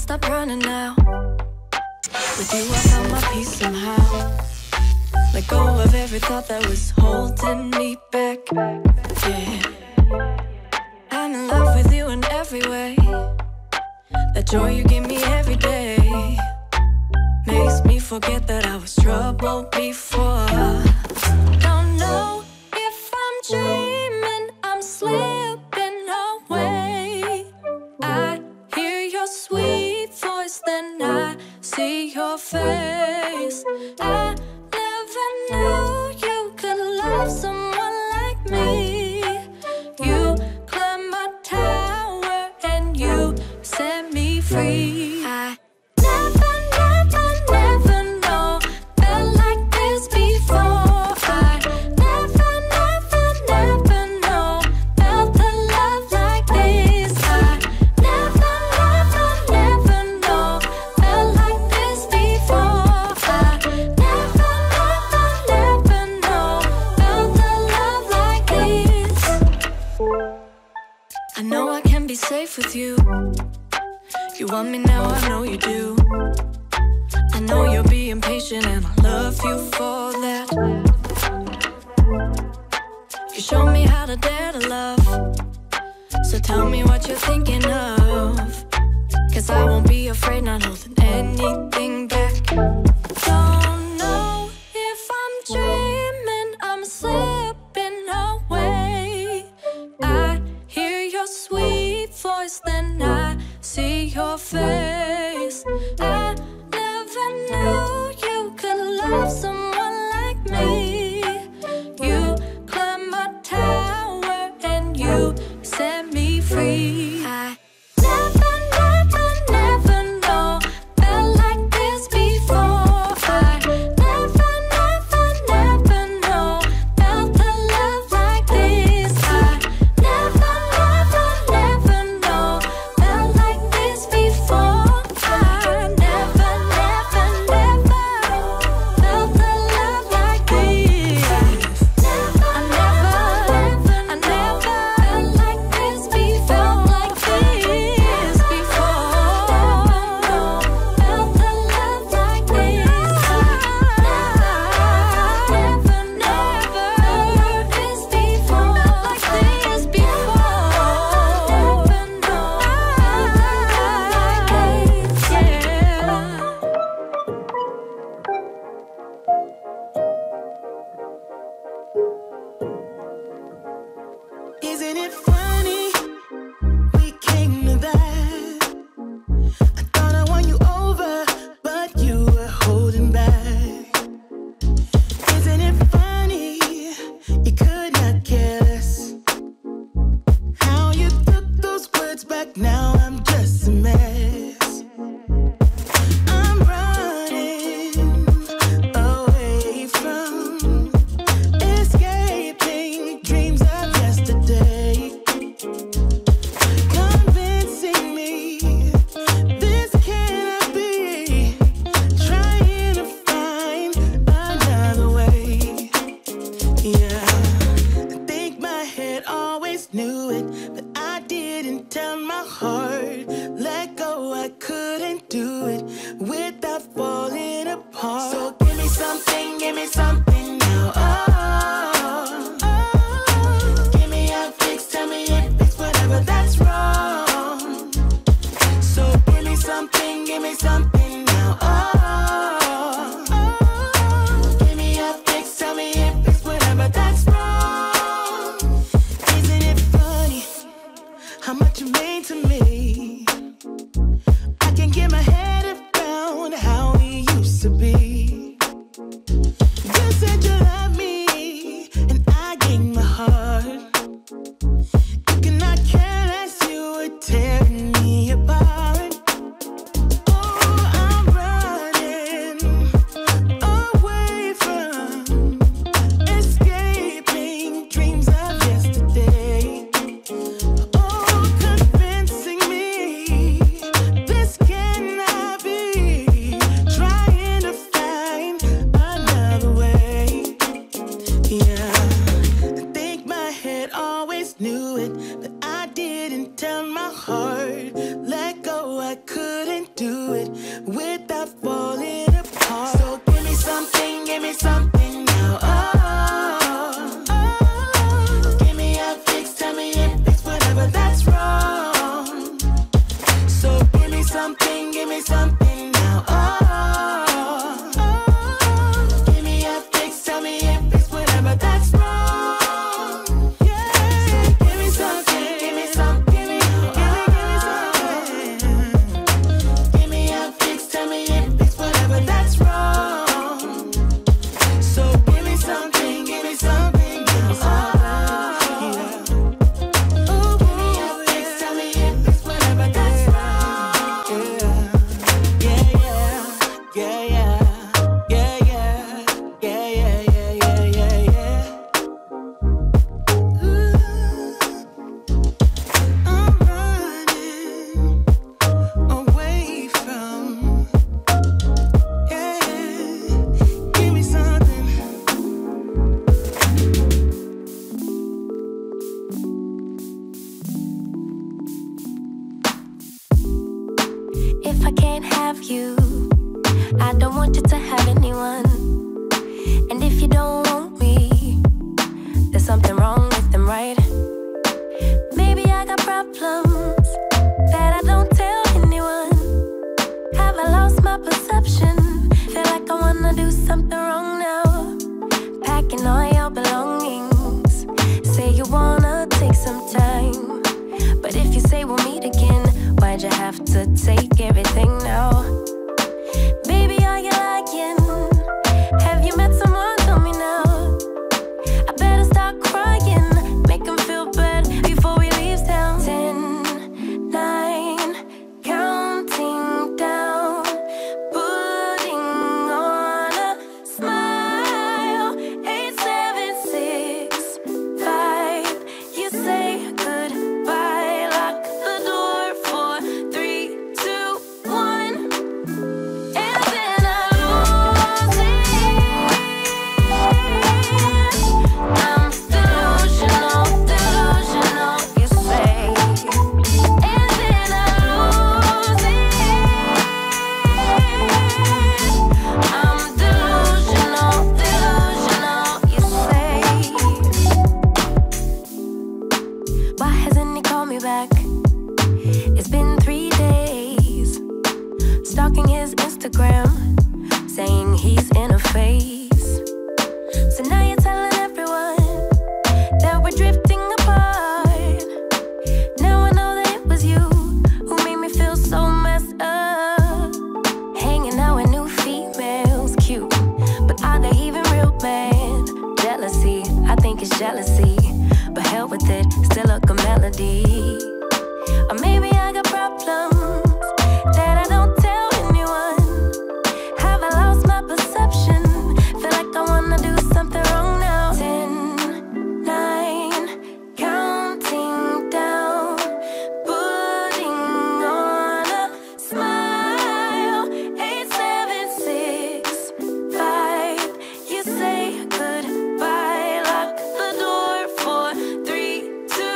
stop running now. With you I found my peace somehow. Let go of every thought that was holding me back. Yeah, I'm in love with you in every way. That joy you give me every day makes me forget that I was troubled before. Don't know if I'm dreaming, I'm slipping away. I hear your sweet voice, then I see your face. I never knew you could love someone like me. You climbed my tower and you set me free. I know I can be safe with you. You want me now, I know you do. I know you're being patient and I love you for that. You show me how to dare to love, so tell me what you're thinking of, cause I won't be afraid, not holding anything back. Don't know if I'm dreaming, I'm slipping away. I hear your sweet voice, then I see your face. I never knew you could love someone like me. You climbed my tower and you set me free. I never, never, never know felt like this before. I never, never, never know felt a love like this. I never, never, never know felt like this before. I never, never, never felt a love like this. I never felt like this before. Felt like this before. Felt a love like this. Never, never felt like this before. Felt like this before. Never, no, felt like this. Yeah. Isn't it funny we came to that? I thought I won you over, but you were holding back. Isn't it funny you could not care less? How you took those words back, now I'm just a mess. I'm running away from escaping dreams of yesterday, convincing me this cannot be, trying to find another way. Yeah, I think my head always knew it, but I didn't tell my heart. Let go, I couldn't do it without falling apart. So give me something now. Oh, oh. Give me a fix, tell me if it's whatever that's wrong. So give me something now. Oh, oh. Give me a fix, tell me if it's whatever that's wrong. Isn't it funny how much you mean to me? I can get my head around how we used to be. have to take everything now. Baby, are you lying? Have you met someone? Tell me now. I better start crying, make them feel bad before we leave town. 10, 9, counting down, putting on a smile. 8, 7, 6, 5. You say goodbye, lock the door. 4, 3, 2, 1, and then I lose it. I'm delusional, delusional. You say, and then I lose it. I'm delusional, delusional. You say, why hasn't he called me back? It's been 3 days. Stalking his Instagram, saying he's in a phase. So now you're telling everyone that we're drifting apart. Now I know that it was you who made me feel so messed up. Hanging out with new females, cute, but are they even real men? Jealousy, I think it's jealousy, but hell with it, still a good melody. Or maybe I got problems that I don't tell anyone. Have I lost my perception? Feel like I wanna do something wrong now. 10, 9, counting down, putting on a smile. 8, 7, 6, 5. You say goodbye, lock the door. 4, 3, 2, 1. And then I lose it. I'm delusional, delusional. You say, and then I lose it. Yeah, I'm delusional, delusional. You say, and then I lose it. I'm delusional, delusional.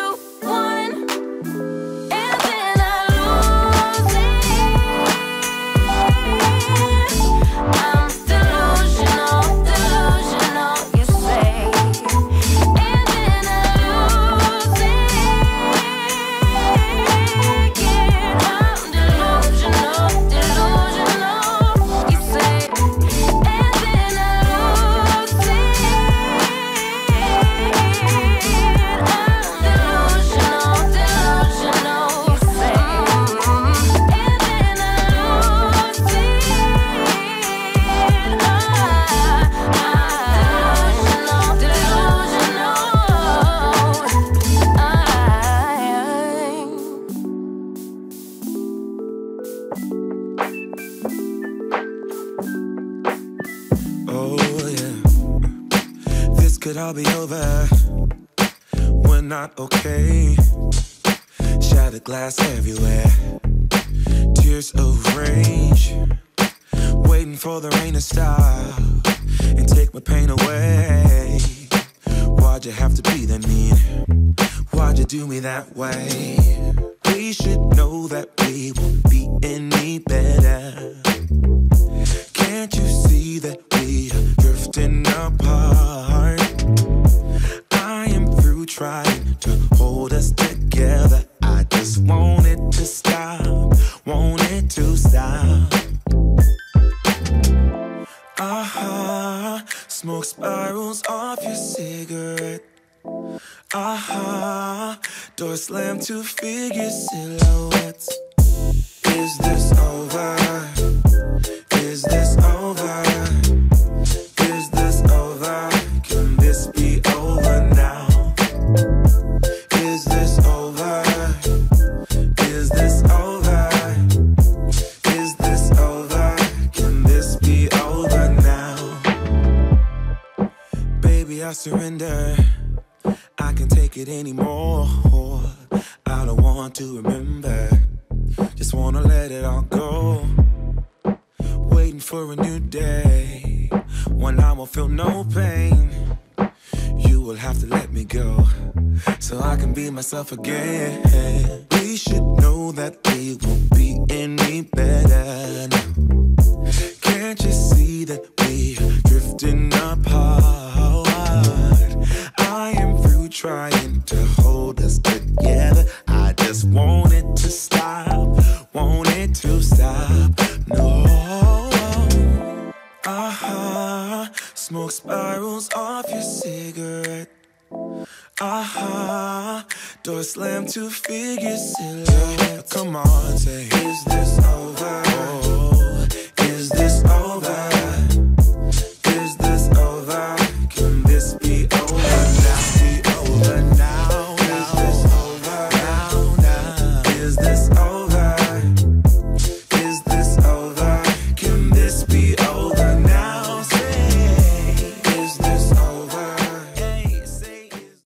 You say, and then I lose it. I'm delusional, delusional. Oh yeah, this could all be over. We're not okay. Shattered glass everywhere, tears of rage. Waiting for the rain to stop and take my pain away. Why'd you have to be that mean? Why'd you do me that way? We should know that we won't be any better. Can't you see that we are drifting apart? I am through trying to hold us together. I just want it to stop, want it to stop. Aha, smoke spirals off your cigarette. Aha, door slammed to figure silhouettes. Is this over? Is this over? Is this over? Can this be over now? Is this over? Is this over? Is this over? Can this be over now? Baby, I surrender. I can't take it anymore. I don't want to remember. Just wanna let it all go. Waiting for a new day, when I won't feel no pain. You will have to let me go, so I can be myself again. We should know that we won't be any better now. Can't you see that we are drifting apart? I am through trying to hold us together. I just want it to stop, want it to stop. No. Aha, smoke spirals off your cigarette. Aha, Door slammed, two figures in love. Come on, say, is this over?